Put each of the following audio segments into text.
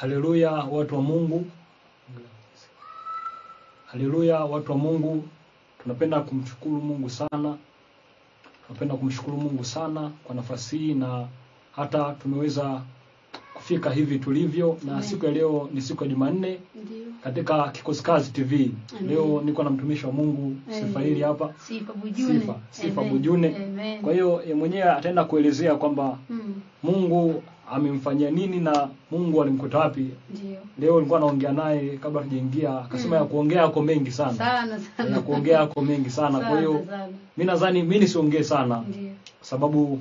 Haleluya watu wa Mungu. Haleluya watu wa Mungu. Tunapenda kumshukuru Mungu sana. Tunapenda kumshukuru Mungu sana kwa nafasi hii na hata tumeweza kufika hivi tulivyo na siku ya leo ni siku ya Jumanne katika Kikosi Kazi TV. Amen. Leo niko na mtumishi wa Mungu Sifa hili hapa. Sifa Bujune. Sifa Bujune. Amen. Kwa hiyo mwenyewe ataenda kuelezea kwamba Mungu amemfanyia nini na Mungu alimkuta wapi. Ndio. Leo nilikuwa naongea naye kabla tujaingia akasema ya kuongea yako mengi sana. Ya kuongea yako mengi sana. Kwa hiyo mimi nadhani mimi nisiongee sana. Ndio. Kwa sababu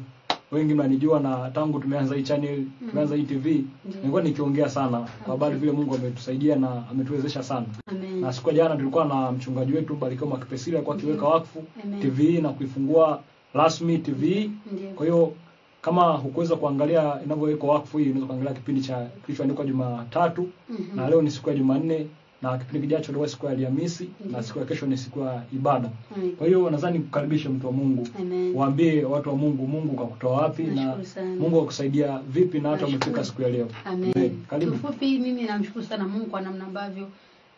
wengi mnanijua na tangu tumeanza hii channel, tumeanza hii TV, nilikuwa nikiongea sana kwa habari vile Mungu ametusaidia na ametuwezesha sana. Amen. Na siku jana tulikuwa na mchungaji wetu Mbarikiwa Mwakipesile kwa kiweka wakfu TV na kuifungua rasmi TV. Kwa hiyo kama hukuweza kuangalia inavyowekwa wakfu hii, unaweza kuangalia kipindi cha kilichoandikwa Jumatatu na leo ni siku ya Jumanne na kipindi kijacho ndio siku ya Alhamisi na siku ya kesho ni siku ya ibada. Kwa hiyo nadhani kukaribisha mtu wa Mungu. Waambie watu wa Mungu Mungu kakutoa wapi na Mungu akusaidia vipi na hata umefika siku ya leo. Amen. Karibu. Kifupi mimi namshukuru sana Mungu kwa namna ambavyo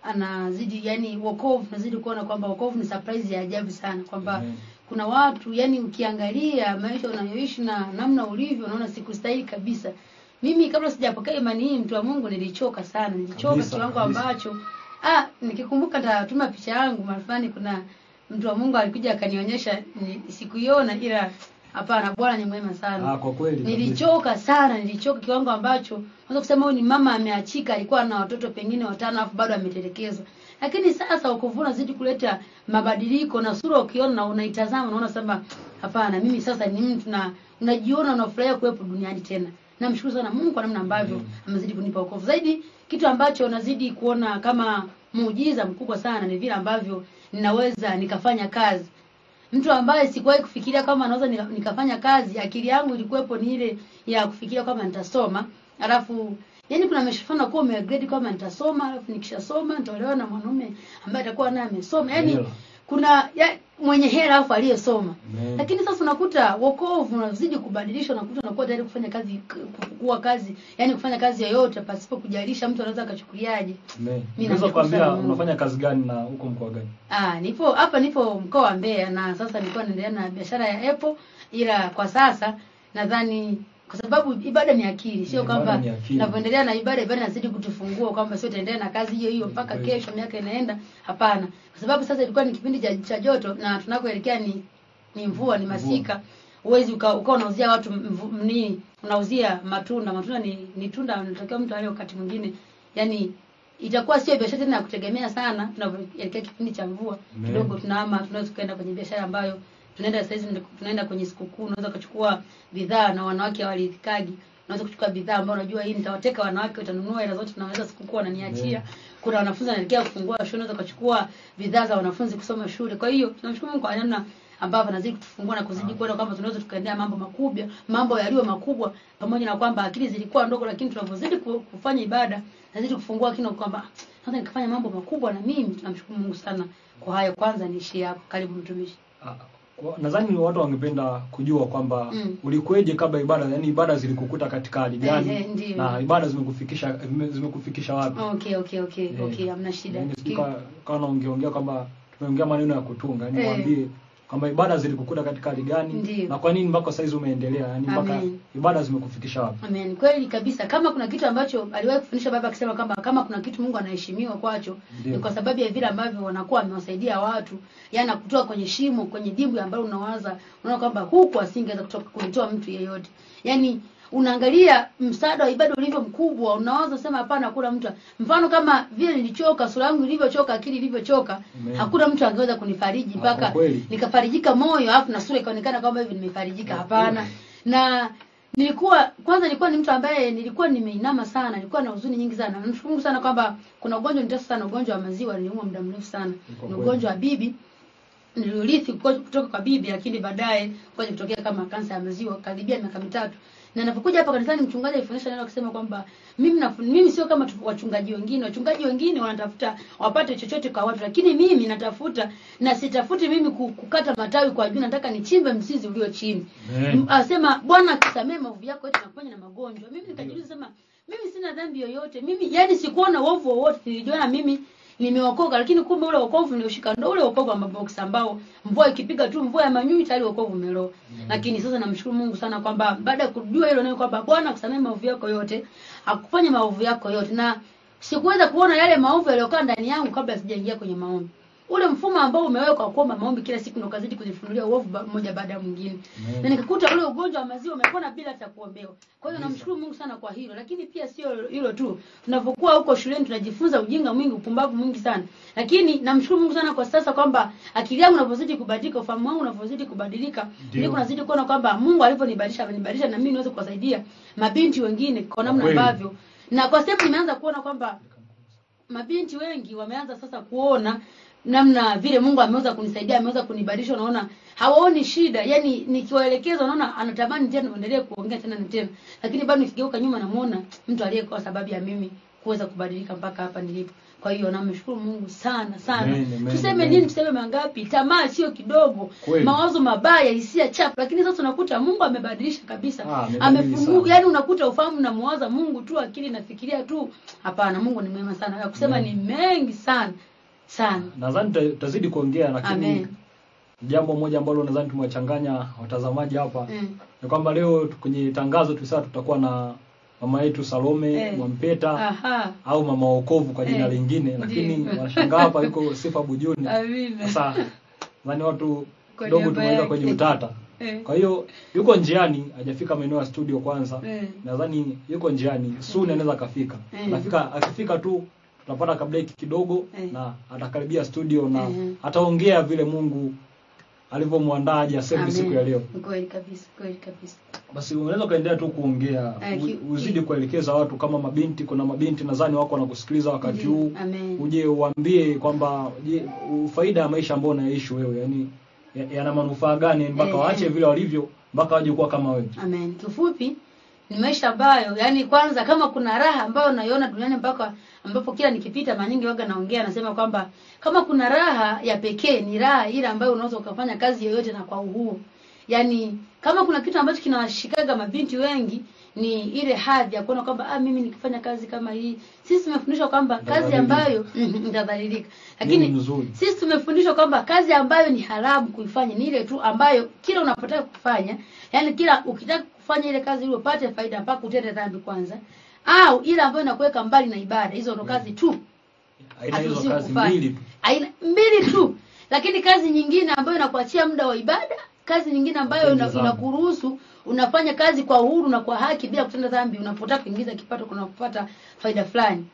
anazidi yani wokovu nazidi kuona kwamba wokovu ni surprise ya ajabu sana kwamba kuna watu yani ukiangalia maisha unayoishi na namna ulivyo unaona sikustahili kabisa. Mimi kabla sijapokea imani hii mtu wa Mungu nilichoka sana. Nilichoka kiwango ambacho nikikumbuka nitatuma picha yangu marafani kuna mtu wa Mungu alikuja akanionyesha sikuiona ila hapana Bwana ni mwema sana. Kwa kweli. Nilichoka sana, nilichoka kiwango ambacho unaweza kusema huyu ni mama ameachika alikuwa na watoto pengine 5 alafu bado ametelekezwa. Lakini sasa ukuvuna zidi kuleta mabadiliko na sura ukiona na unaitazama unaona sema hapana mimi sasa ni mtu na unajiona unafurahia kuwepo duniani tena. Namshukuru sana Mungu kwa namna ambavyo amezidi kunipa wokovu. Zaidi kitu ambacho nazidi kuona kama muujiza mkubwa sana ni vile ambavyo ninaweza nikafanya kazi. Mtu ambaye sikuwahi kufikiria kama naweza nikafanya kazi, akili yangu ilikuwepo ni ile ya kufikiria kama nitasoma, alafu yani kuna mshafana kwa umegrade kama nitasoma, alafu nikishasoma nitaolewa na mwanaume ambaye atakuwa naye amesoma. Yani kuna mwenye hela afu aliyesoma. Lakini sasa unakuta wokovu unazidi kubadilishwa unakuta unakuwa tayari kufanya kazi kuwa kazi yani kufanya kazi yoyote pasipo kujalisha mtu anaweza akachukuliaje. Unaweza kuambia unafanya kazi gani na huko mkoa gani? Nipo hapa nipo mkoa wa Mbeya na sasa nilikuwa naendelea na biashara ya Apple ila kwa sasa nadhani kwa sababu ibada ni akili sio kwamba ninapoendelea na ibada inazidi kutufungua kwamba sio taendelea na kazi hiyo hiyo mpaka kesho miaka inaenda hapana kwa sababu sasa ilikuwa ni kipindi cha joto na tunakoelekea ni mvua ni masika uwezi ukao unauzia watu nini unauzia matunda ni tunda unatokea mtu wale wakati mwingine yani itakuwa sio biashara tena ya kutegemea sana tunapoelekea kipindi cha mvua kidogo tunaweza kwenda kwenye biashara ambayo tunaenda saizi tunaenda kwenye sikukuu unaweza kuchukua bidhaa na wanawake walidhikagi unaweza kuchukua bidhaa ambao unajua hii nitawateka wanawake watanunua hela zote tunaweza sikukuu wananiachia kuna wanafunzi wanaelekea kufungua shule unaweza kuchukua bidhaa za wanafunzi kusoma shule kwa hiyo tunamshukuru Mungu kwa namna ambavyo anazidi kutufungua na kuzidi kuona kwamba tunaweza tukaendea mambo makubwa mambo yaliyo makubwa pamoja na kwamba akili zilikuwa ndogo lakini tunapozidi kufanya ibada nazidi kufungua kina kwamba naweza nikafanya mambo makubwa na mimi tunamshukuru Mungu sana kwa hayo kwanza niishie hapo karibu mtumishi nadhani watu wangependa kujua kwamba ulikueje kabla ibada yani ibada zilikukuta katika hali gani na ibada zimekufikisha wapi. Okay hamna shida kama unaongeongea kwamba tumeongea maneno ya kutunga yani mwambie kwamba ibada zilikukuta katika hali gani na kwa nini mpaka saizi umeendelea yani mpaka ibada zimekufikisha wapi. Amen kweli kabisa kama kuna kitu ambacho aliwahi kufundisha baba akisema kwamba kama kuna kitu Mungu anaheshimiwa kwacho ni kwa sababu ya vile ambavyo wanakuwa amewasaidia watu yani kutoa kwenye shimo kwenye dibu ambalo unawaza unaona kwamba huko asingeweza kutoka kuitoa mtu yeyote yani unaangalia msaada wa ibada ulivyo mkubwa unaanza sema hapana hakuna mtu mfano kama vile nilichoka sura yangu ilivyochoka akili ilivyochoka hakuna mtu angeweza kunifariji mpaka nikafarijika moyo alafu na sura ikaonekana kama hivi nimefarijika hapana na nilikuwa ni mtu ambaye nilikuwa nimeinama sana nilikuwa na huzuni nyingi sana namshukuru sana kwamba kuna ugonjwa nitasa sana ugonjwa wa maziwa niliumwa muda mrefu sana ni ugonjwa wa bibi niliurithi kutoka kwa bibi lakini baadaye ukaja kutokea kama kansa ya maziwa karibia miaka 3 Na ninapokuja hapa kanisani mchungaji alifundisha neno akisema kwamba mimi sio kama wachungaji wengine. Wachungaji wengine wanatafuta wapate chochote kwa watu, lakini mimi natafuta, na sitafuti mimi kukata matawi kwa juu, nataka nichimbe mzizi ulio chini. Asema Bwana kusamee maovu yako yote na kuponya na magonjwa. Mimi nikajiuliza sema mimi sina dhambi yoyote. Mimi yaani sikuona uovu wowote. Nilijiona mimi nimeokoka, lakini kumbe ule wokovu nilioshika ndio ule wokovu wa mabox ambao mvua ikipiga tu mvua ya manyunyu tayari wokovu umeloa. Lakini sasa namshukuru Mungu sana kwamba baada ya kujua hilo neno kwamba Bwana kusamee maovu yako yote, akufanya maovu yako yote, na sikuweza kuona yale maovu yaliyokaa ndani yangu kabla sijaingia kwenye maombi. Ule mfumo ambao umewekwa kuomba maombi kila siku ndio kazidi kujifunulia uovu mmoja baada ya mwingine. Na nikakuta ule ugonjwa wa maziwa umepona bila hata kuombewa. Kwa hiyo namshukuru Mungu sana kwa hilo. Lakini pia sio hilo tu. Tunapokuwa huko shuleni tunajifunza ujinga mwingi, upumbavu mwingi sana. Lakini namshukuru Mungu sana kwa sasa kwamba akili yangu inapozidi kubadilika, ufahamu wangu unapozidi kubadilika, niko nazidi kuona kwamba Mungu aliponibadilisha amenibadilisha na mimi niweze kuwasaidia mabinti wengine kwa namna ambavyo. Na kwa sababu nimeanza kuona kwamba mabinti wengi wameanza sasa kuona namna vile Mungu ameweza kunisaidia, ameweza kunibadilisha, naona hawaoni shida. Yaani nikiwaelekeza naona anatamani tena endelee kuongea tena na tena. Lakini bado nikigeuka nyuma namuona mtu aliyekuwa sababu ya mimi kuweza kubadilika mpaka hapa nilipo. Kwa hiyo namshukuru Mungu sana sana. Tuseme nini, tuseme mangapi? Tamaa sio kidogo, mawazo mabaya, hisia chafu, lakini sasa unakuta Mungu amebadilisha kabisa. Amefungua, yaani unakuta ufahamu na muwaza Mungu tu, akili nafikiria tu. Hapana, Mungu ni mwema sana. Ya kusema ni mengi sana. Nadhani tutazidi kuongea, lakini jambo moja ambalo nadhani tumewachanganya watazamaji hapa ni kwamba leo kwenye tangazo tulisema tutakuwa na mama yetu Salome Mwampeta au mama wokovu kwa jina lingine, lakini wanashangaa hapa yuko Sifa Bujune. Sasa nadhani watu kidogo tumeweza kwenye utata. Kwa hiyo yuko njiani, hajafika maeneo ya studio kwanza. Nadhani yuko njiani, soon anaweza kafika. Akifika tu tunapata kabla hiki kidogo na atakaribia studio na ataongea vile Mungu alivyomwandaa aje aseme siku ya leo. Kweli kabisa, kweli kabisa. Basi unaweza kaendelea tu kuongea, uzidi kuelekeza watu kama mabinti. Kuna mabinti nadhani wako wanakusikiliza wakati huu. Uje uambie kwamba faida ya maisha ambayo unaishi wewe, yani yana manufaa gani mpaka waache vile walivyo mpaka waje kuwa kama wewe. Kifupi ni maisha ambayo, yani kwanza kama kuna raha ambayo unaiona duniani mpaka ambapo kila nikipita maningi waga naongea nasema kwamba kama kuna raha ya pekee ni raha ile ambayo unaweza kufanya kazi yoyote na kwa uhuru. Yaani kama kuna kitu ambacho kinawashikaga mabinti wengi ni ile hadhi ya kuona kwamba mimi nikifanya kazi kama hii. Sisi tumefundishwa kwamba kazi ambayo ndadhalilika. Lakini sisi tumefundishwa kwamba kazi ambayo ni haramu kuifanya ni ile tu ambayo kila unapotaka kufanya, yani kila ukitaka kufanya ile kazi ile upate faida mpaka utende dhambi kwanza. Au ile ambayo inakuweka mbali na ibada. Hizo ndo kazi tu. Haina hizo kazi mbili. Haina mbili tu. Lakini kazi nyingine ambayo inakuachia muda wa ibada, kazi nyingine ambayo inakuruhusu unafanya kazi kwa uhuru na kwa haki bila kutenda dhambi, unapotaka kuingiza kipato kuna kupata faida fulani.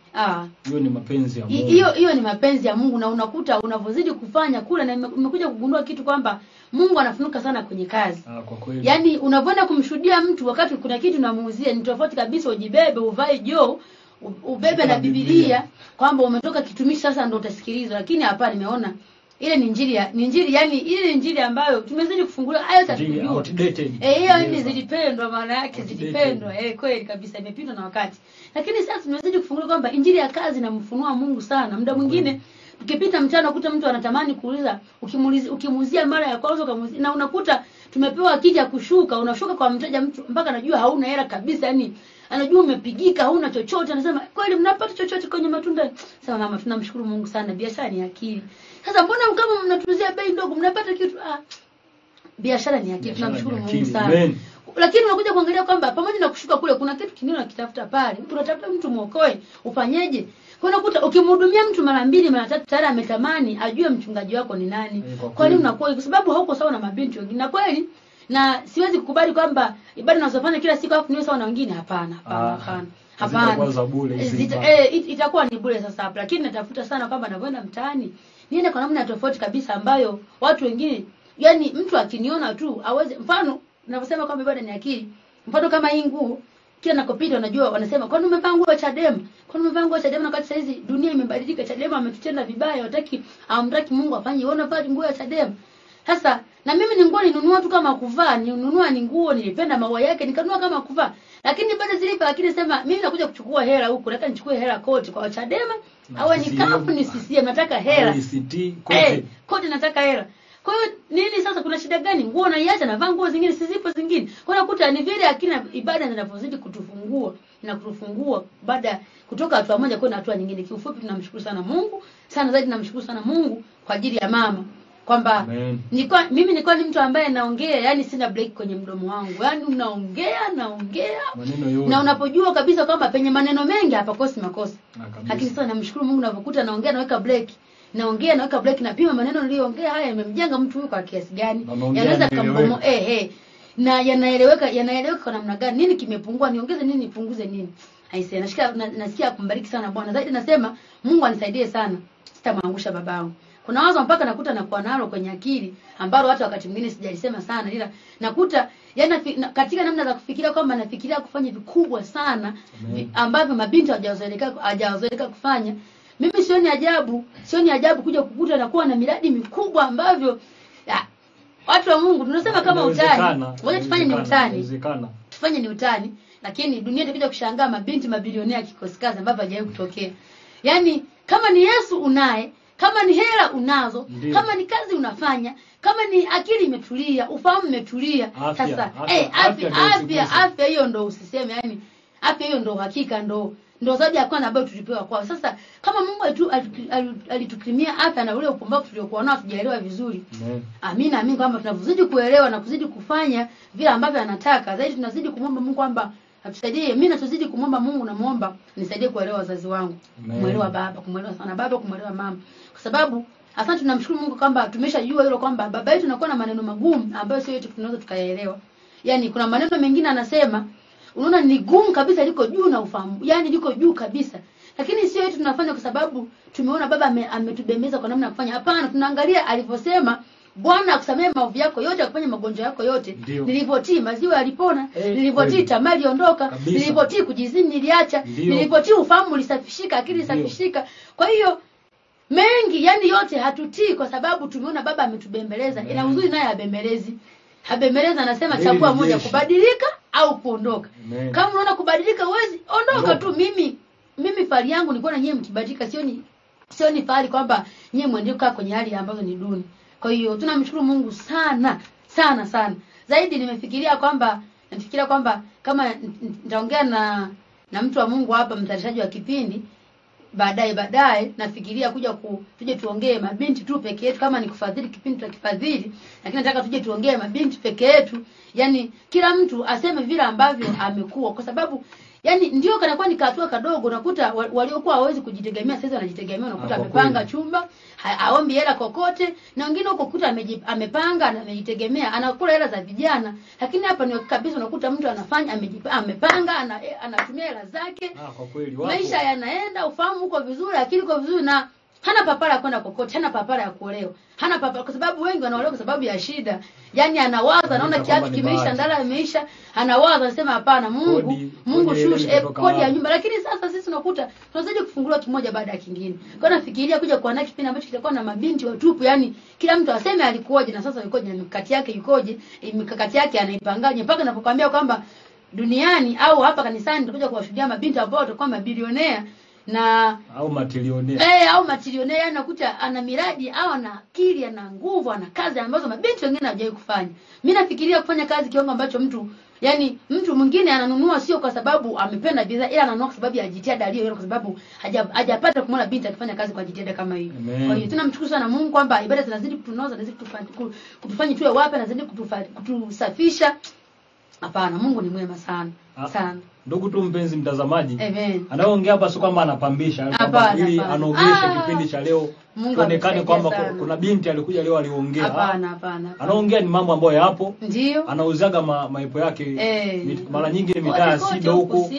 Hiyo ni mapenzi ya Mungu. Hiyo ni mapenzi ya Mungu, na unakuta unavozidi kufanya kula na umekuja kugundua kitu kwamba Mungu anafunuka sana kwenye kazi. Kwa kweli. Yaani unapoenda kumshuhudia mtu wakati kuna kitu namuuzia ni tofauti kabisa ujibebe, uvae joo, ubebe na Biblia kwamba umetoka kitumishi sasa ndio utasikilizwa. Lakini hapa nimeona ile ni injili, yani ile injili ambayo tumezidi kufungulia hayo tatizo. Hiyo ni zilipendwa, maana yake zilipendwa. Kweli kabisa imepindwa na wakati. Lakini sasa tumezidi kufungulia kwamba injili ya kazi inamfunua Mungu sana. Muda mwingine ukipita mchana ukuta mtu anatamani kuuliza, ukimuzia mara ya kwanza ukamuzia, na unakuta tumepewa akija kushuka, unashuka kwa mteja mtu mpaka anajua hauna hela kabisa, yani anajua umepigika hauna chochote, anasema kweli mnapata chochote kwenye matunda. Sasa mama tunamshukuru Mungu sana, biashara ni akili. Sasa mbona kama mnatuzia bei ndogo mnapata kitu? Biashara ni akili, tunamshukuru Mungu sana. Lakini unakuja kuangalia kwamba pamoja na kushuka kule kuna kitu kingine unakitafuta pale. Unatafuta mtu muokoe, ufanyeje? Kuna kuta ukimhudumia mtu mara mbili mara tatu tayari ametamani ajue mchungaji wako ni nani. Kwa nini unakuwa kwa sababu hauko sawa na mabinti wengine. Na kweli na siwezi kukubali kwamba ibada unazofanya kila siku hapo niwe sawa na wengine. Hapana, hapana. Itakuwa ni bure sasa hapa. Lakini natafuta sana kwamba ninapoenda mtaani niende kwa namna tofauti kabisa ambayo watu wengine, yani mtu akiniona tu aweze, mfano ninaposema kwamba ibada ni akili. Mfano kama hii nguo kila nakopita unajua wanasema kwani umevaa nguo Chadema? Kwani umevaa nguo Chadema na kati saa hizi dunia imebadilika, Chadema ametutenda vibaya, hataki amraki Mungu afanye wewe unavaa nguo ya Chadema. Sasa na mimi ni nguo ninunua tu kama kuvaa, ninunua ni nguo, nilipenda maua yake nikanunua kama kuvaa. Lakini baada zilipa lakini sema mimi nakuja kuchukua hela huko, nataka nichukue hela kote kwa Chadema, au ni kafu ni CCM nataka hela. Kote nataka hela. Kwa hiyo nini sasa kuna shida gani? Nguo naiacha na vaa nguo zingine sizipo zingine. Kwa hiyo nakuta ni vile akina ibada zinazozidi kutufungua na kutufungua baada kutoka hatua moja kwenda hatua nyingine. Kiufupi tunamshukuru sana Mungu, sana zaidi tunamshukuru sana Mungu kwa ajili ya mama. Kwamba mimi nilikuwa ni mtu ambaye naongea, yani sina break kwenye mdomo wangu. Yani naongea na unapojua kabisa kwamba penye maneno mengi hapa kosi makosa. Lakini sasa namshukuru Mungu ninapokuta naongea naweka break. Naongea naweka break na pima maneno niliyoongea haya yamemjenga mtu huyu kwa kiasi gani? Yanaweza kumbomoa na yanaeleweka kwa namna gani? Nini kimepungua? Niongeze nini nipunguze nini? Aisee, nasikia kumbariki sana Bwana. Zaidi nasema Mungu anisaidie sana. Sitamwangusha babangu. Kuna wazo mpaka nakuta na kuwa nalo kwenye akili ambalo hata wakati mwingine sijalisema sana ila nakuta katika namna za kufikiria kwamba nafikiria kufanya vikubwa sana ambavyo mabinti hawajazoeleka kufanya. Mimi sioni ajabu kuja kukuta na kuwa na miradi mikubwa ambavyo watu wa Mungu tunasema kama utani. Ngoja tufanye ni utani. Tufanye ni utani lakini dunia itakuja kushangaa mabinti mabilionea Kikosi Kazi ambavyo hajawahi kutokea. Yaani kama ni Yesu unaye, kama ni hela unazo, kama ni kazi unafanya, kama ni akili imetulia, ufahamu umetulia. Sasa afya hiyo ndo usiseme yani afya hiyo ndo hakika ndo zaidi ya kwana ambayo tulipewa kwao. Sasa kama Mungu alitukirimia afya na ule upumbavu tuliokuwa nao tujaelewa vizuri. Amini kwamba tunazidi kuelewa na kuzidi kufanya vile ambavyo anataka. Zaidi tunazidi kumwomba Mungu kwamba atusaidie. Mimi natuzidi kumwomba Mungu na muomba nisaidie kuelewa wazazi wangu, kumuelewa baba, kumuelewa sana baba, kumuelewa mama. Kwa sababu asante tunamshukuru Mungu kwamba tumeshajua hilo kwamba baba yetu anakuwa na maneno magumu ambayo sio yetu tunaweza tukayaelewa. Yaani kuna maneno mengine anasema unaona ni gumu kabisa liko juu na ufahamu. Yaani liko juu kabisa. Lakini sio yetu tunafanya kwa sababu tumeona baba ametubembeza kwa namna ya kufanya. Hapana, tunaangalia alivyosema Bwana akusamee maovu yako yote, akufanye magonjwa yako yote. Nilivotii maziwa yalipona, nilivotii tamaa iliondoka, nilivotii kujizimu niliacha, nilivotii ufahamu ulisafishika, akili ilisafishika. Kwa hiyo mengi yani yote hatutii kwa sababu tumeona baba ametubembeleza. Ila uzuri naye abembelezi. Habembeleza anasema chagua moja, kubadilika au kuondoka. Kama unaona kubadilika huwezi, ondoka tu. Mimi fahari yangu nilikuwa na nyinyi mkibadilika, sioni fahari kwamba nyinyi mwendelee kukaa kwenye hali ambazo ni duni. Kwa hiyo tunamshukuru Mungu sana, sana sana. Zaidi nimefikiria kwamba kama nitaongea na mtu wa Mungu hapa mtayarishaji wa kipindi baadaye nafikiria tuje tuongee mabinti tu peke yetu. Kama ni kufadhili kipindi tutakifadhili, lakini nataka tuje tuongee mabinti peke yetu. Yaani kila mtu aseme vile ambavyo amekuwa kwa sababu yani ndio kanakuwa ni katua kadogo. Nakuta waliokuwa hawezi kujitegemea sasa wanajitegemea. Unakuta amepanga chumba, haombi hela kokote, na wengine huko kuta amepanga na amejitegemea, anakula hela za vijana. Lakini hapa ni kabisa unakuta mtu anafanya amepanga, anatumia hela zake. Kwa kweli wapo. Maisha yanaenda, ufahamu uko vizuri, akili iko vizuri na hana papara kwenda kokote, hana papara ya kuolewa. Hana papara kwa sababu wengi wanaolewa kwa sababu ya shida. Yaani anawaza anaona kiatu kimeisha, ndala imeisha, anawaza anasema hapana Mungu shushe kodi ya nyumba. Lakini sasa sisi tunakuta tunazidi kufunguliwa kimoja baada ya kingine. Kwa nafikiria kuja kwa na kipindi ambacho kitakuwa na mabinti watupu yani kila mtu aseme alikuoje na sasa yukoje na mikakati yake yukoje, mikakati yake anaipangaje mpaka ninapokuambia kwamba duniani au hapa kanisani tutakuja kuwashuhudia mabinti ambao watakuwa mabilionea na au matilionea. Nakuta ana miradi au ana akili, ana nguvu, ana kazi ambazo mabinti wengine hawajawahi kufanya. Mimi nafikiria kufanya kazi kiwango ambacho mtu mwingine ananunua sio kwa sababu amependa bidhaa ila ananunua kwa sababu ya jitihada aliyoiona kwa sababu hajapata kumwona binti akifanya kazi kwa jitihada kama hiyo. Kwa hiyo tunamshukuru sana Mungu kwamba ibada zinazidi kutunoza, zinazidi kutufanya tuwe wapya na zinazidi kutusafisha. Hapana, Mungu ni mwema sana. Sana. Ndugu tu mpenzi mtazamaji, anaongea hapa sio kwamba anapambisha, ili anaongesha kipindi cha leo kuonekane kwamba kuna binti alikuja leo aliongea. Hapana. Anaongea ni mambo ambayo yapo. Ndio. Anauzaga maipo yake. Mara nyingi ni mitaa Sido huko.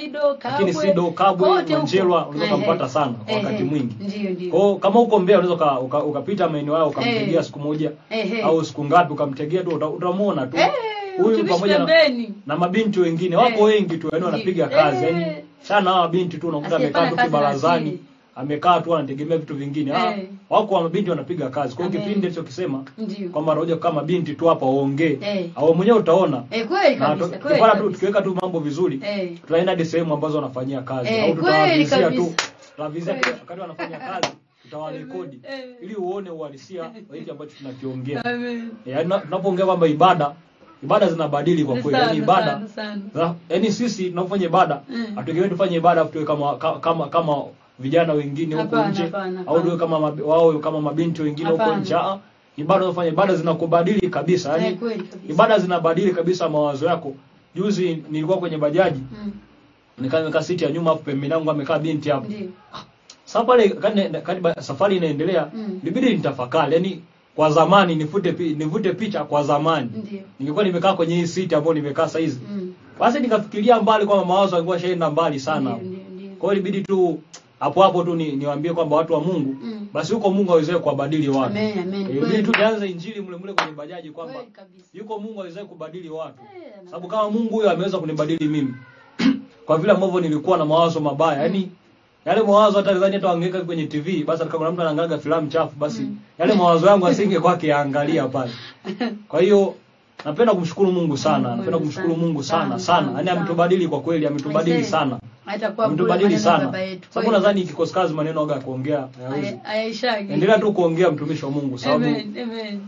Lakini Sido, Kabwe, Mchelwa unaweza kumpata sana kwa wakati mwingi. Ndio. Kwa kama uko Mbeya unaweza ukapita maeneo yao ukamtegea siku moja au siku ngapi ukamtegea tu utamuona tu. Huyu pamoja na mabinti wengine wako wengi tu wanapiga kazi. Yaani sana hawa binti tu unakuta amekaa tu kibarazani amekaa tu anategemea vitu vingine. Hey. Wako wa mabinti wanapiga kazi. Kwa hiyo kipindi hicho kisema kwamba roja kama binti tu hapa waongee. Hey. Au mwenyewe utaona. Eh, kweli kabisa. Kwa tu tukiweka tu mambo vizuri, hey, tutaenda hadi sehemu ambazo wanafanyia kazi. Hey. Au tutawavizia tu. Tutavizia wakati wanafanya kazi. Tutawarekodi ili uone uhalisia wa hiki ambacho tunakiongea. Amen. Yaani tunapoongea kwamba ibada zinabadili kwa kweli. Yaani ibada. Yaani sisi tunafanya ibada, hatutegemei tufanye ibada tuwe kama vijana wengine huko nje au tuwe kama wao kama mabinti wengine huko nje. Ibada unafanya ibada zinakubadili kabisa. Yaani ibada zinabadili kabisa mawazo yako. Juzi nilikuwa kwenye bajaji. Nikaa siti ya nyuma hapo pembeni yangu amekaa binti hapo. Safari karibu safari inaendelea, libidi nitafakari. Yaani kwa zamani nivute picha kwa zamani. Ningekuwa nimekaa kwenye hii siti ambayo nimekaa sasa hizi. Basi nikafikiria mbali kwa mawazo yalikuwa shaenda mbali sana. Kwa hiyo libidi tu hapo tu niwaambie kwamba watu wa Mungu, basi yuko Mungu aweze kuwabadili watu. Amen, amen. Ili tu tuanze injili mlemle kwenye bajaji kwamba yuko Mungu aweze kubadili watu. Sababu kama Mungu huyo ameweza kunibadili mimi. Kwa vile ambavyo nilikuwa na mawazo mabaya, yaani yale mawazo hata nadhani hata wangeweka kwenye TV, basi kama mtu anaangalia filamu chafu, basi yale mawazo yangu asinge kwake yaangalia pale. Kwa hiyo napenda kumshukuru Mungu sana, napenda kumshukuru Mungu sana. Yaani ametubadili kwa kweli, ametubadili sana. Haitakuwa mbadili sana. Sababu nadhani Kikosi Kazi maneno waga kuongea hayawezi. Endelea tu kuongea mtumishi wa Mungu sababu. Amen, amen.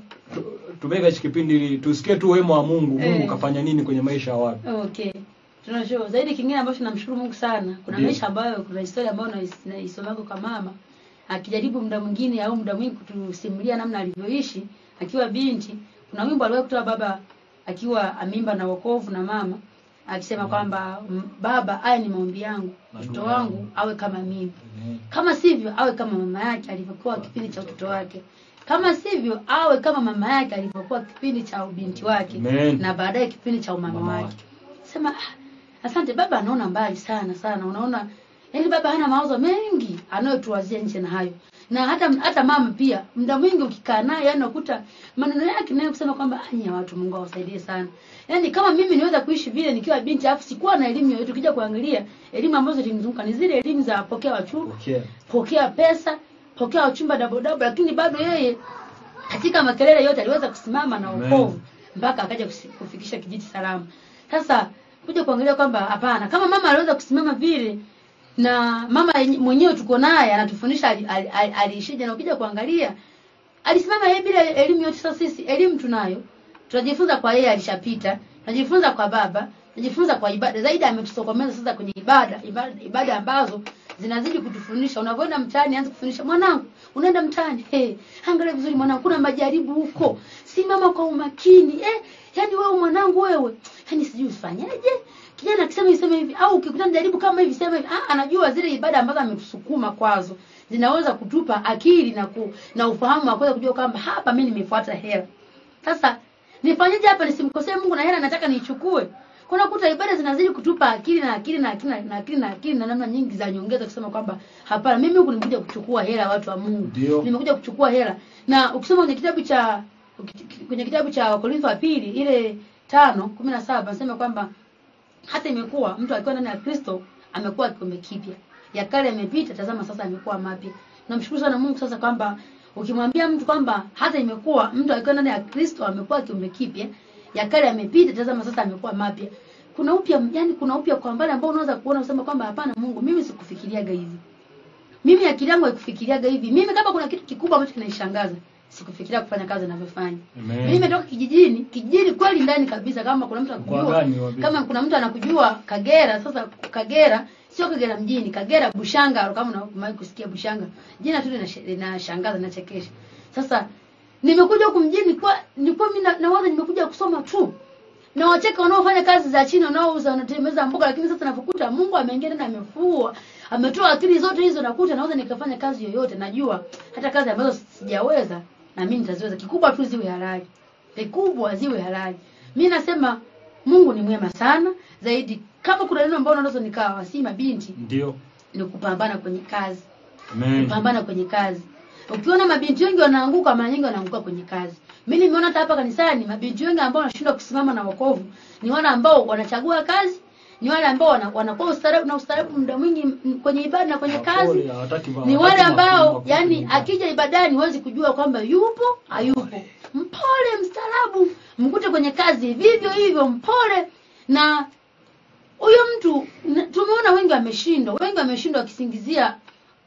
Tumeka hiki kipindi tusikie tu wema wa Mungu, Mungu kafanya nini kwenye maisha ya watu. Okay. Tunajua zaidi kingine ambacho namshukuru Mungu sana. Kuna maisha ambayo kuna historia ambayo naisomako kwa mama. Akijaribu muda mwingine au muda mwingi kutusimulia namna alivyoishi akiwa binti. Kuna wimbo aliwahi kutoa baba akiwa amimba na wokovu na mama. Akisema kwamba baba haya ni maombi yangu, mtoto wangu awe kama mimi. Kama sivyo awe kama mama yake alivyokuwa kipindi cha utoto wake. Kama sivyo awe kama mama yake alivyokuwa kipindi cha ubinti wake. Amen. Na baadaye kipindi cha umama wake. Sema asante baba, anaona mbali sana sana. Unaona yaani baba hana mawazo mengi anayotuwazia nje na hayo. Na hata mama pia muda mwingi ukikaa naye yaani ukuta maneno yake naye kusema kwamba anya watu Mungu awasaidie sana. Yaani kama mimi niweza kuishi vile nikiwa binti afu sikuwa na elimu yoyote, ukija kuangalia elimu ambazo zilimzunguka ni zile elimu za pokea wachumba, pokea pesa, pokea wachumba double double, lakini bado yeye katika makelele yote aliweza kusimama na wokovu mpaka akaja kufikisha kijiji salama. Sasa kuja kuangalia kwamba hapana, kama mama aliweza kusimama vile na mama mwenyewe tuko naye anatufundisha alishije, na ukija kuangalia alisimama yeye bila elimu yote. Sasa sisi elimu tunayo, tunajifunza kwa yeye alishapita, tunajifunza kwa baba, tunajifunza kwa ibada. Zaidi ametusokomeza sasa kwenye ibada ambazo zinazidi kutufundisha. Unapoenda mtaani anza kufundisha mwanangu, unaenda mtaani angalia vizuri mwanangu, kuna majaribu huko, simama kwa umakini. Yaani wewe mwanangu wewe, yaani sijui ufanyaje. Kijana akisema iseme hivi au ukikutana jaribu kama hivi sema hivi, anajua zile ibada ambazo ametusukuma kwazo zinaweza kutupa akili na ufahamu wa kuweza kujua kwamba hapa mimi nimefuata hela. Sasa nifanyaje hapa nisimkosee Mungu na hela nataka niichukue. Kuna kuta ibada zinazidi kutupa akili na namna nyingi za nyongeza kusema kwamba hapana, mimi huku nimekuja kuchukua hela watu wa Mungu. Nimekuja kuchukua hela. Na ukisoma kwenye kitabu cha Wakorintho wa pili ile 5:17 nasema kwamba hata imekuwa mtu akiwa ndani ya Kristo amekuwa kiumbe kipya. Ya kale yamepita, tazama sasa yamekuwa mapya. Namshukuru sana Mungu sasa kwamba ukimwambia mtu kwamba hata imekuwa mtu akiwa ndani ya Kristo amekuwa kiumbe kipya. Ya kale yamepita, tazama sasa yamekuwa mapya. Kuna upya, yani kuna upya kwa mbali ambao unaweza kuona useme kwamba hapana Mungu, mimi sikufikiriaga hivi. Mimi akili yangu haikufikiriaga hivi. Mimi kama kuna kitu kikubwa ambacho kinanishangaza, sikufikiria kufanya kazi ninavyofanya. Mimi natoka kijijini kweli ndani kabisa. Kama kuna mtu anakujua, Kagera, sasa Kagera sio Kagera mjini, Kagera Bushanga, kama unawahi kusikia Bushanga. Jina tu linashangaza na chekesha. Sasa nimekuja huku mjini kwa nilikuwa mimi nawaza nimekuja kusoma tu. Na wacheka wanaofanya kazi za chini, wanaouza, wanatemeza mboga, lakini sasa nafukuta Mungu ameingia na amefua. Ametoa akili zote hizo, nakuta naweza nikafanya kazi yoyote. Najua hata kazi ambazo sijaweza na mimi nitaziweza. Kikubwa tu ziwe halali. Kikubwa ziwe halali. Mimi nasema Mungu ni mwema sana. Zaidi kama kuna neno ambalo unaweza nikawasima binti, ndio ni kupambana kwenye kazi. Amen. Kupambana kwenye kazi. Ukiona mabinti wengi wanaanguka, mara nyingi wanaanguka kwenye kazi. Mimi nimeona hata hapa kanisani mabinti wengi ambao wanashindwa kusimama na wokovu ni wana ambao wanachagua kazi ni wale ambao wanakuwa ustaarabu muda mwingi kwenye ibada na kwenye kazi. Ni wale ambao yani akija ibadani huwezi kujua kwamba yupo hayupo. Mpole, mstaarabu, mkute kwenye kazi vivyo hivyo mpole. Na huyo mtu tumeona wengi wameshindwa. Wengi wameshindwa wakisingizia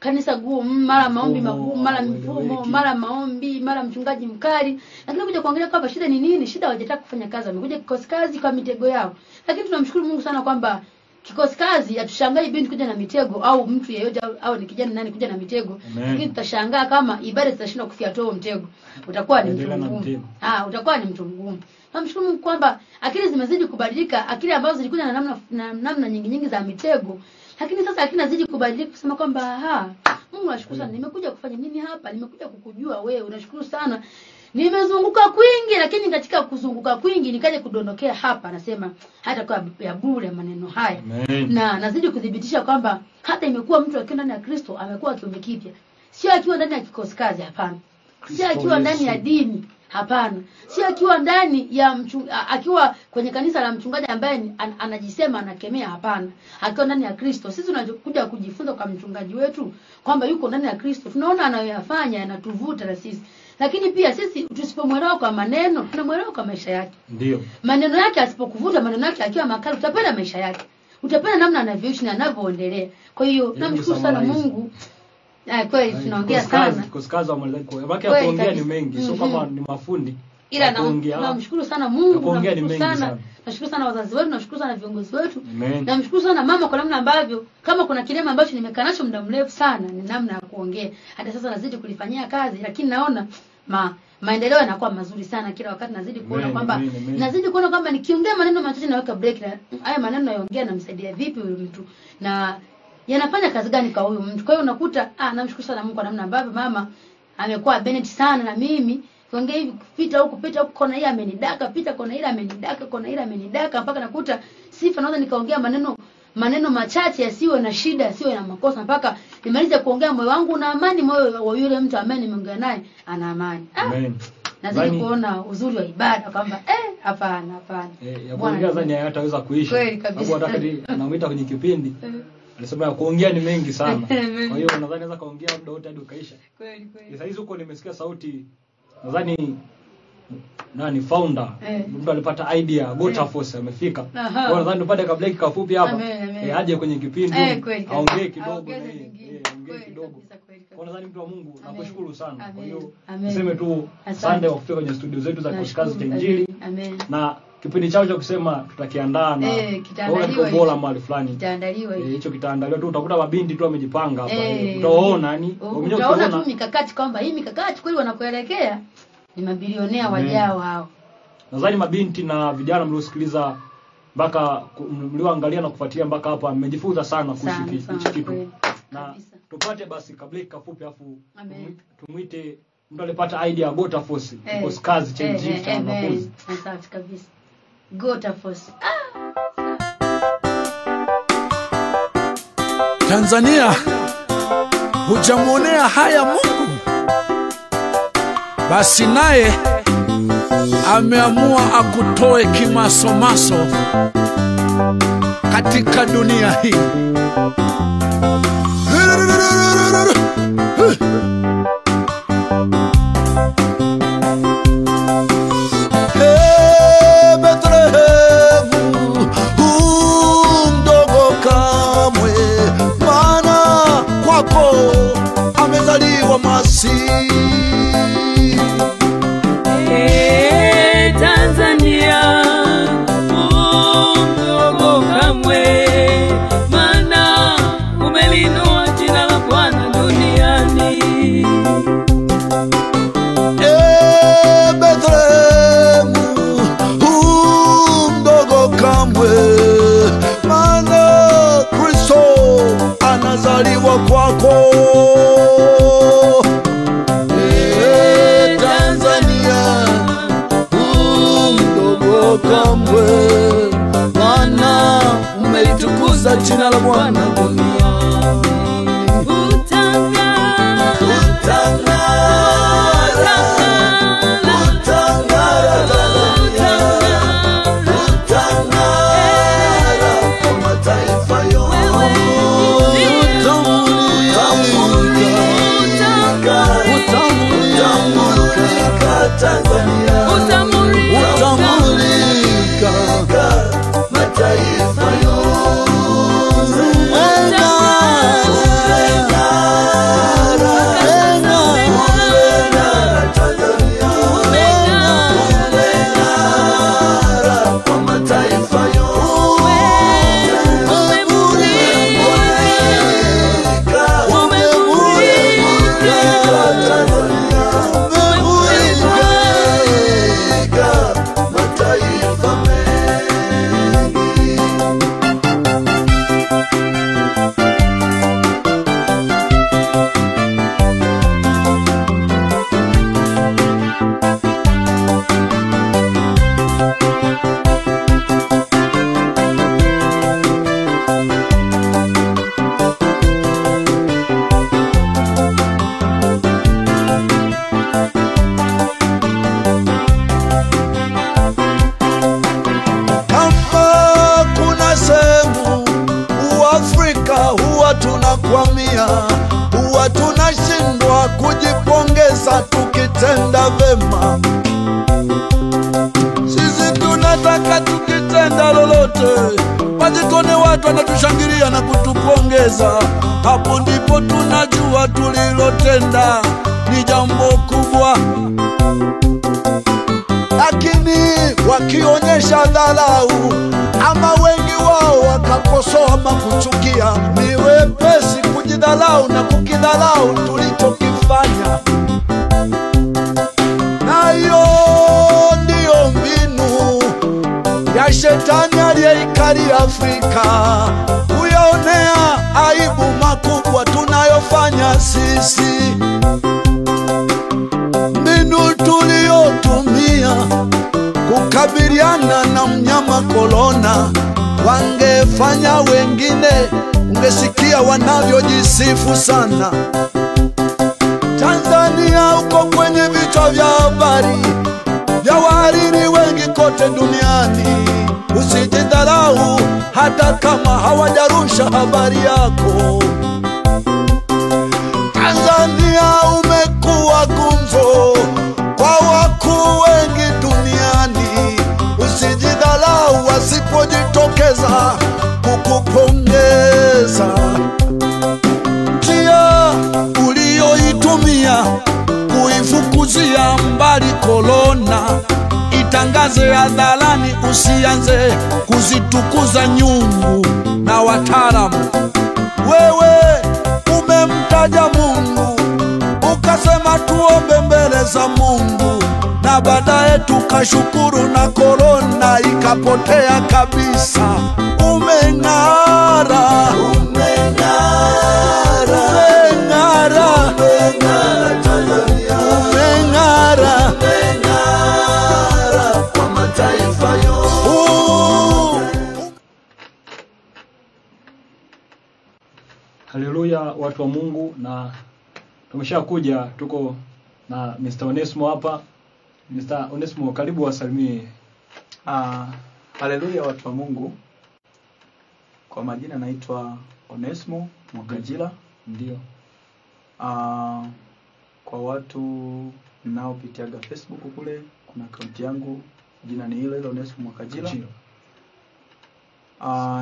kanisa gumu, mara maombi magumu, mara mfumo, mara maombi, mara mchungaji mkali. Lakini kuja kuangalia kwamba shida ni nini? Shida hawajataka kufanya kazi, wamekuja kikosi kazi kwa mitego yao. Lakini tunamshukuru Mungu sana kwamba kikosi kazi hatushangai binti kuja na mitego au mtu yeyote au ni kijana nani kuja na mitego. Lakini tutashangaa kama ibada zitashindwa kufiatua huo mtego. Utakuwa ni mtu mgumu. Utakuwa ni mtu mgumu. Tunamshukuru Mungu kwamba akili zimezidi kubadilika, akili ambazo zilikuja na namna nyingi za mitego. Lakini sasa akinazidi kubadilika kusema kwamba Mungu nashukuru sana, nimekuja kufanya nini hapa, nimekuja kukujua wewe, unashukuru sana. Nimezunguka kwingi, lakini katika kuzunguka kwingi nikaje kudondokea hapa. Nasema hata kwa ya bure maneno haya. Amen. Na nazidi kudhibitisha kwamba hata imekuwa mtu akiwa ndani ya Kristo amekuwa kiumbe kipya. Sio akiwa ndani ya kikosi kazi, hapana. Sio akiwa ndani ya dini, hapana. Sio akiwa ndani ya akiwa kwenye kanisa la mchungaji ambaye anajisema anakemea, hapana. Akiwa ndani ya Kristo. Sisi tunakuja kujifunza kwa mchungaji wetu kwamba yuko ndani ya Kristo. Tunaona anayoyafanya yanatuvuta na sisi. Lakini pia sisi tusipomwelewa kwa maneno, tunamwelewa kwa maisha yake. Ndio. Maneno yake asipokuvuta, maneno yake akiwa makali, utapenda maisha yake. Utapenda namna anavyoishi na anavyoendelea. Kwa hiyo tunamshukuru sana Mungu. Kweli tunaongea sana. Kuskaza wamaliza kwa. Baki ya kuongea ni mengi. Sio kama ni mafundi. Ila namshukuru sana Mungu. Nashukuru sana wazazi wetu, nashukuru sana viongozi wetu. Namshukuru sana mama kwa namna ambavyo kama kuna kilema ambacho nimekanacho muda mrefu sana ni namna ya kuongea. Hata sasa nazidi kulifanyia kazi, lakini naona maendeleo yanakuwa mazuri sana kila wakati. Nazidi kuona kwamba nikiongea maneno machache naweka break na haya maneno nayoongea namsaidia vipi huyu mtu na yanafanya kazi gani kwa huyu mtu. Kwa hiyo unakuta namshukuru sana Mungu kwa namna ambavyo mama amekuwa benefit sana na mimi. Kuongea hivi kupita huko kona ile amenidaka, pita kona ile amenidaka, mpaka nakuta Sifa naweza nikaongea maneno machache yasiwe na shida, yasiwe na makosa, mpaka nimalize kuongea moyo wangu na amani, moyo wa yule mtu ambaye nimeongea naye ana amani. Amen. Nazidi kuona uzuri wa ibada kwamba hapana. Kuongea zani hayataweza kuisha. Kweli kabisa. Mungu atakadi anamuita kwenye kipindi. Alisema kuongea ni mengi sana. Kwa hiyo nadhani anaweza kaongea muda wote hadi ukaisha. Kweli. Sasa hizo huko nimesikia sauti nadhani nani founder mtu alipata idea Gospel Force amefika. Kwa hiyo nadhani tupate kabla hiki kafupi hapa aje kwenye kipindi aongee kidogo Kwa nadhani mtu wa Mungu nakushukuru sana. Kwa hiyo niseme tu Sunday wakifika kwenye studio zetu za Kikosi Injili. Na kipindi chao cha kusema tutakiandaa na kitaandaliwa bora mahali fulani. Kitaandaliwa hicho kitaandaliwa tu utakuta mabindi tu wamejipanga hapa. Utaona utaona tu mikakati kwamba hii mikakati kweli wanakuelekea ni mabilionea wajao hao. Nadhani mabinti na vijana mliosikiliza mpaka mlioangalia na kufuatilia mpaka hapa mmejifunza sana kuhusu hichi kitu. Na tupate basi kabla kafupi afu tumuite mtu alipata idea Gospel Force Kikosi Kazi change cha mafunzo. Asante kabisa. Gospel Force. Tanzania hujamuonea haya Mungu, basi naye ameamua akutoe kimasomaso katika dunia hii. huwa tunashindwa kujipongeza tukitenda vema. Sisi tunataka tukitenda lolote wajikone watu wanatushangilia na kutupongeza. Hapo ndipo tunajua tulilotenda ni jambo kubwa. Lakini wakionyesha dharau ama wengi wao wakakosoa ama kuchukia, ni wepesi kujidharau na kukidharau tulichokifanya. Nayo ndio mbinu ya shetani aliyeikalia Afrika, kuyaonea aibu makubwa tunayofanya sisi. Mbinu tuliyotumia kukabiliana na mnyama korona, wangefanya wengine, ungesikia wanavyojisifu sana. Tanzania uko kwenye vichwa vya habari vya wahariri wengi kote duniani. Usijidharau hata kama hawajarusha habari yako. Tanzania umekuwa gumzo kwa wakuu wengi duniani. Usijidharau wasipojitokeza kukupongeza. Njia uliyoitumia kuifukuzia mbali korona itangaze hadharani, usianze kuzitukuza nyungu na wataalamu. Wewe umemtaja Mungu, ukasema tuombe mbele za Mungu, na baadaye tukashukuru na korona ikapotea kabisa. Umeng'ara, umeng'ara, umeng'ara, umeng'ara Tanzania, umeng'ara, umeng'ara. Haleluya, watu wa Mungu. Na tumeshakuja, tuko na Mr. Onesmo hapa. Mr. Onesmo, karibu wasalimie. Haleluya, watu wa Mungu. Kwa majina naitwa Onesmo Mwakajila. Ndio. Kwa watu mnaopitiaga Facebook kule, kuna account yangu, jina ni ile Onesmo Mwakajila.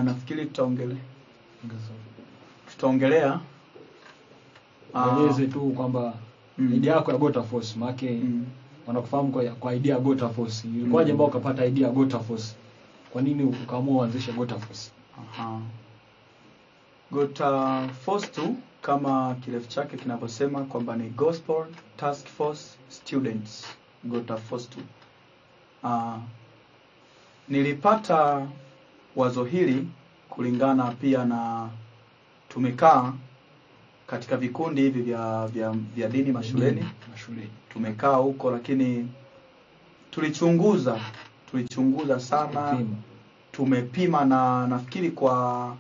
Nafikiri tutaongelea tu kwamba idea yako ya Gospel Force maana wanakufahamu kwa idea Gospel Force. Ilikuwaje mbao ukapata idea Gospel Force? Kwa nini ukaamua uanzishe Gospel Force? Gospel Force tu kama kirefu chake kinavyosema kwamba ni Gospel Task Force Students. Gospel Force tu. Nilipata wazo hili kulingana pia na tumekaa katika vikundi hivi vya dini mashuleni. Tumekaa huko, lakini tulichunguza sana, tumepima na nafikiri kwa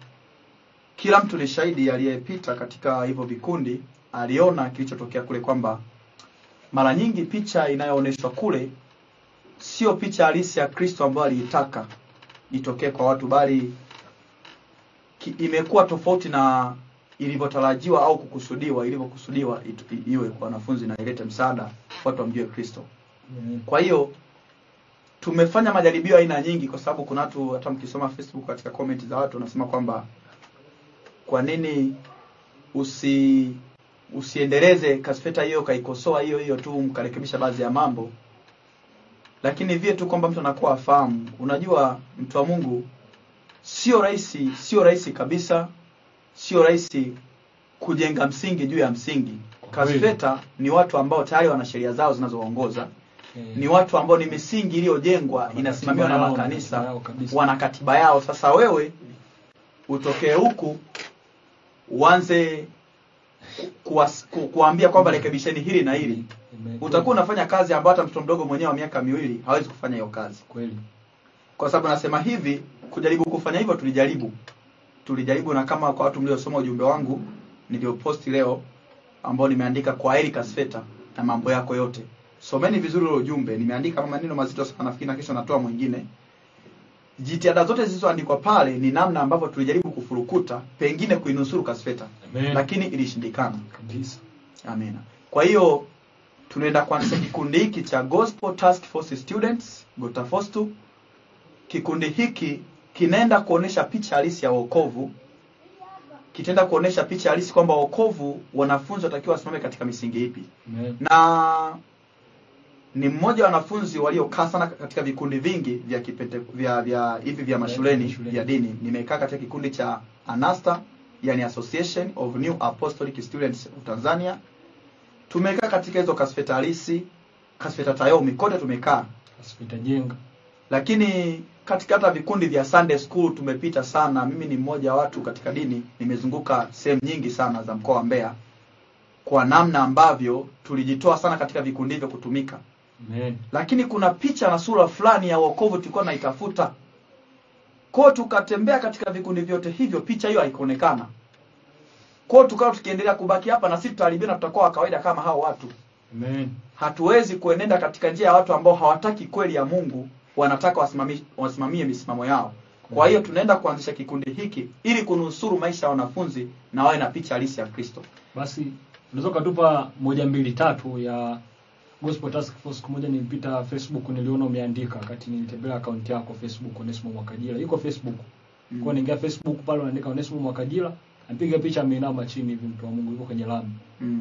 kila mtu ni shahidi aliyepita katika hivyo vikundi, aliona kilichotokea kule kwamba mara nyingi picha inayoonyeshwa kule sio picha halisi ya Kristo ambayo alitaka itokee kwa watu, bali imekuwa tofauti na ilivyotarajiwa au kukusudiwa, ilivyokusudiwa iwe kwa wanafunzi na ilete msaada watu wamjue Kristo. Kwa hiyo tumefanya majaribio aina nyingi, kwa sababu kuna watu hata mkisoma Facebook katika comment za watu wanasema kwamba kwa nini usiendeleze Kasfeta hiyo, kaikosoa hiyo tu mkarekebisha baadhi ya mambo. Lakini vile tu kwamba mtu anakuwa afahamu, unajua mtu wa Mungu sio rahisi kabisa, sio rahisi kujenga msingi juu ya msingi. Kasfeta ni watu ambao tayari wana sheria zao zinazoongoza. Ni watu ambao ni misingi iliyojengwa inasimamiwa na makanisa, wana katiba yao. Sasa wewe utokee huku uanze kuambia kwamba rekebisheni hili na hili, utakuwa unafanya kazi ambayo hata mtoto mdogo mwenyewe wa miaka miwili hawezi kufanya hiyo kazi. Kweli. Kwa sababu nasema hivi, kujaribu kufanya hivyo tulijaribu na kama kwa watu mliosoma ujumbe wangu nilioposti leo ambao nimeandika kwa Eric Kasfeta na mambo yako yote, someni vizuri ule ujumbe. Nimeandika maneno mazito sana, nafikiri na kesho natoa mwingine. Jitihada zote zilizoandikwa pale ni namna ambavyo tulijaribu kufuruku ukuta pengine kuinusuru Kasfeta. Amen. Lakini ilishindikana kabisa. Amina. Kwa hiyo tunaenda kwanza kikundi hiki cha Gospel Task Force Students, Gotafostu. Kikundi hiki kinaenda kuonesha picha halisi ya wokovu. Kitenda kuonesha picha halisi kwamba wokovu wanafunzi watakiwa wasimame katika misingi ipi. Amen. Na ni mmoja wa wanafunzi waliokaa sana katika vikundi vingi vya kipente vya hivi vya mashuleni vya dini. Nimekaa katika kikundi cha Anasta, yani Association of New Apostolic Students of Tanzania. Tumekaa katika hizo Kasfeta halisi, Kasfeta tayo mikote tumekaa, Kasfeta jenga. Lakini katika hata vikundi vya Sunday school tumepita sana. Mimi ni mmoja wa watu katika dini, nimezunguka sehemu nyingi sana za mkoa wa Mbeya kwa namna ambavyo tulijitoa sana katika vikundi hivyo kutumika. Amen. Lakini kuna picha na sura fulani ya wokovu tulikuwa naitafuta. Kwa tukatembea katika vikundi vyote hivyo, picha hiyo haikuonekana. Kwa tukao tukiendelea kubaki hapa na sisi tutaharibiwa, tutakuwa kawaida kama hao watu. Amen. Hatuwezi kuenenda katika njia ya watu ambao hawataki kweli ya Mungu, wanataka wasimamie misimamo yao. Kwa hiyo tunaenda kuanzisha kikundi hiki ili kunusuru maisha ya wanafunzi na wawe na picha halisi ya Kristo. Basi unaweza kutupa 1 2 3 ya Gospel Task Force. Kumoja nilipita Facebook niliona umeandika, wakati nilitembelea account yako Facebook Onesmo Mwakajila. Yuko Facebook. Kwa ningia Facebook pale unaandika Onesmo Mwakajila, anapiga picha ameinama chini hivi, mtu wa Mungu yuko kwenye lami.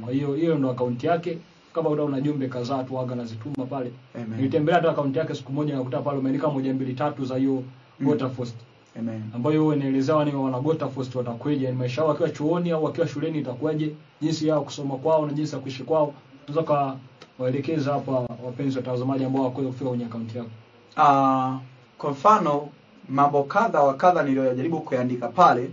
Kwa hiyo hiyo ndio account yake. Kama una jumbe kadhaa tu waga nazituma pale. Nilitembelea hata account yake siku moja, nakuta pale umeandika 1 2 3 za hiyo Gota Post. Amen. Ambayo inaelezewa ni wana Gota Post watakweje, yani maisha yao wakiwa chuoni au wakiwa shuleni itakuwaje, jinsi yao kusoma kwao na jinsi ya kuishi kwao. Tunataka waelekeza hapa wapenzi watazamaji ambao wako kufika kwenye account yako. Kwa mfano mambo kadha wa kadha niliyojaribu kuandika pale,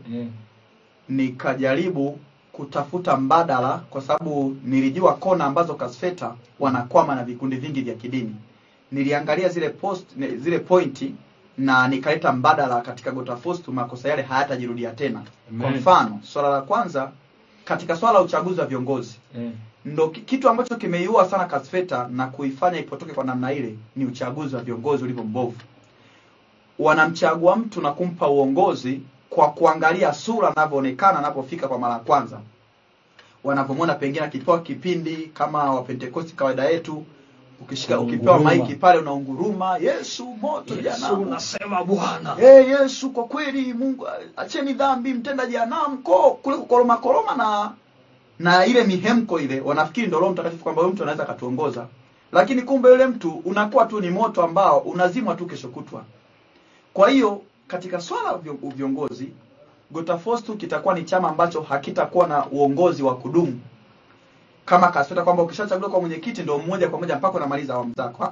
nikajaribu kutafuta mbadala kwa sababu nilijua kona ambazo Kasfeta wanakwama na vikundi vingi vya kidini. Niliangalia zile post zile pointi na nikaleta mbadala katika Gotafostu, makosa yale hayatajirudia tena. Amen. Kwa mfano swala la kwanza katika swala la uchaguzi wa viongozi, ndo kitu ambacho kimeiua sana Kasfeta na kuifanya ipotoke kwa namna ile ni uchaguzi wa viongozi ulivyo mbovu. Wanamchagua mtu na kumpa uongozi kwa kuangalia sura anavyoonekana anapofika kwa mara kwanza. Wanapomwona pengine akipewa kipindi kama wa Pentecost kawaida yetu, ukishika ukipewa maiki pale unaunguruma, Yesu moto jana unasema Bwana. Yesu kwa kweli Mungu acheni dhambi mtenda jehanamu, kule kukoroma koroma na ile mihemko ile, wanafikiri ndio Roho Mtakatifu kwamba yule mtu anaweza katuongoza. Lakini kumbe yule mtu unakuwa tu ni moto ambao unazimwa tu kesho kutwa. Kwa hiyo katika swala viongozi, Gotafostu kitakuwa ni chama ambacho hakitakuwa na uongozi wa kudumu. Kama Kasfeta kwamba ukishachaguliwa kwa mwenyekiti ndio mmoja kwa mmoja mpaka unamaliza awamu zako.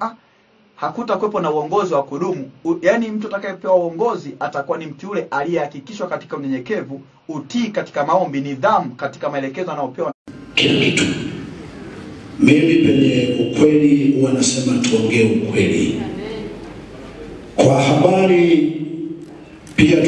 Hakutakuwepo na uongozi wa kudumu. Yaani mtu atakayepewa uongozi atakuwa ni mtu yule aliyehakikishwa katika unyenyekevu, utii katika maombi, nidhamu katika maelekezo anayopewa. Kila kitu. Mimi penye ukweli wanasema tuongee ukweli. Kwa habari pia